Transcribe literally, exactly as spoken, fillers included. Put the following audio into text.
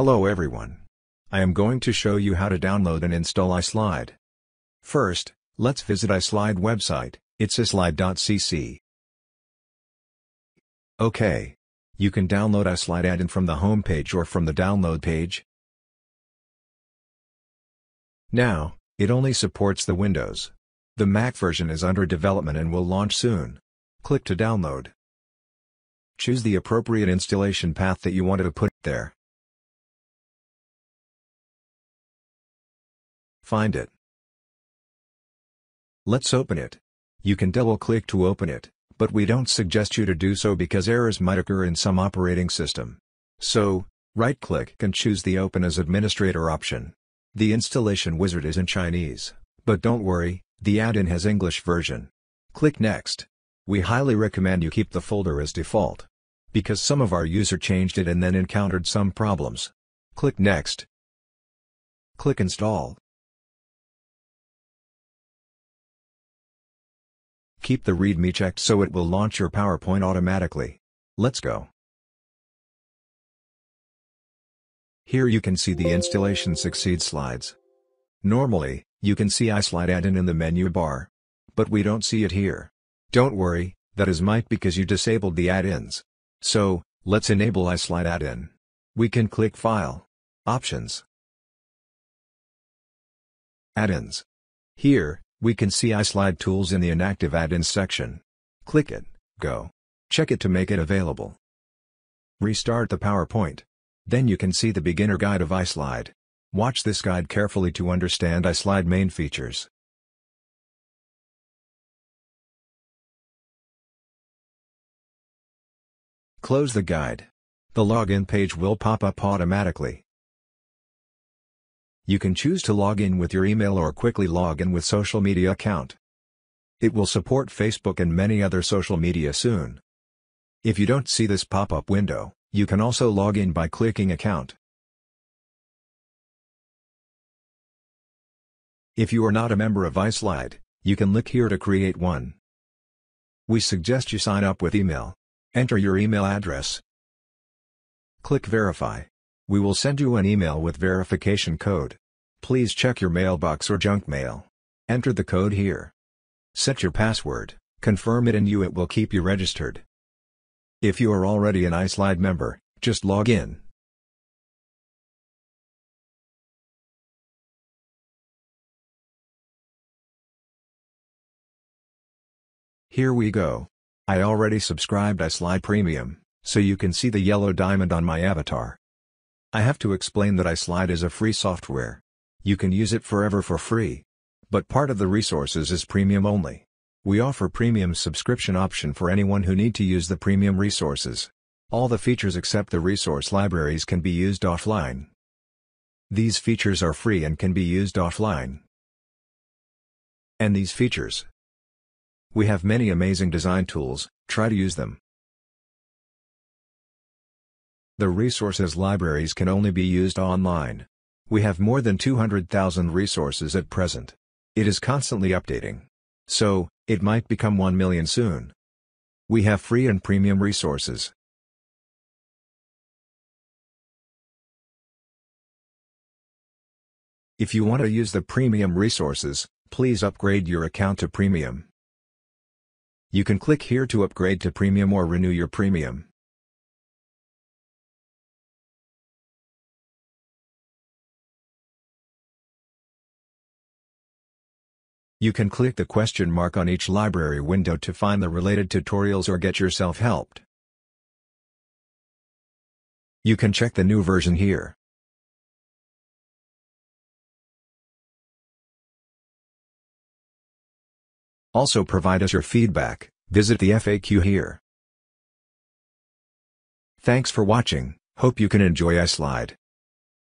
Hello everyone. I am going to show you how to download and install iSlide. First, let's visit iSlide website, it's iSlide dot c c. Okay. You can download iSlide add-in from the home page or from the download page. Now, it only supports the Windows. The Mac version is under development and will launch soon. Click to download. Choose the appropriate installation path that you wanted to put there. Find it. Let's open it. You can double-click to open it, but we don't suggest you to do so because errors might occur in some operating system. So, right-click and choose the Open as Administrator option. The installation wizard is in Chinese, but don't worry, the add-in has English version. Click Next. We highly recommend you keep the folder as default, because some of our user changed it and then encountered some problems. Click Next. Click Install. Keep the README checked so it will launch your PowerPoint automatically. Let's go. Here you can see the installation succeeds slides. Normally, you can see iSlide add-in in the menu bar. But we don't see it here. Don't worry, that is might because you disabled the add-ins. So, let's enable iSlide add-in. We can click File. Options. Add-ins. Here, we can see iSlide tools in the inactive add-ins section. Click it, go. Check it to make it available. Restart the PowerPoint. Then you can see the beginner guide of iSlide. Watch this guide carefully to understand iSlide main features. Close the guide. The login page will pop up automatically. You can choose to log in with your email or quickly log in with social media account. It will support Facebook and many other social media soon. If you don't see this pop-up window, you can also log in by clicking Account. If you are not a member of iSlide, you can click here to create one. We suggest you sign up with email. Enter your email address. Click Verify. We will send you an email with verification code. Please check your mailbox or junk mail. Enter the code here. Set your password, confirm it and you it will keep you registered. If you are already an iSlide member, just log in. Here we go. I already subscribed iSlide Premium, so you can see the yellow diamond on my avatar. I have to explain that iSlide is a free software. You can use it forever for free. But part of the resources is premium only. We offer premium subscription option for anyone who need to use the premium resources. All the features except the resource libraries can be used offline. These features are free and can be used offline. And these features. We have many amazing design tools, try to use them. The resources libraries can only be used online. We have more than two hundred thousand resources at present. It is constantly updating. So, it might become one million soon. We have free and premium resources. If you want to use the premium resources, please upgrade your account to premium. You can click here to upgrade to premium or renew your premium. You can click the question mark on each library window to find the related tutorials or get yourself helped. You can check the new version here. Also provide us your feedback, visit the F A Q here. Thanks for watching, hope you can enjoy iSlide.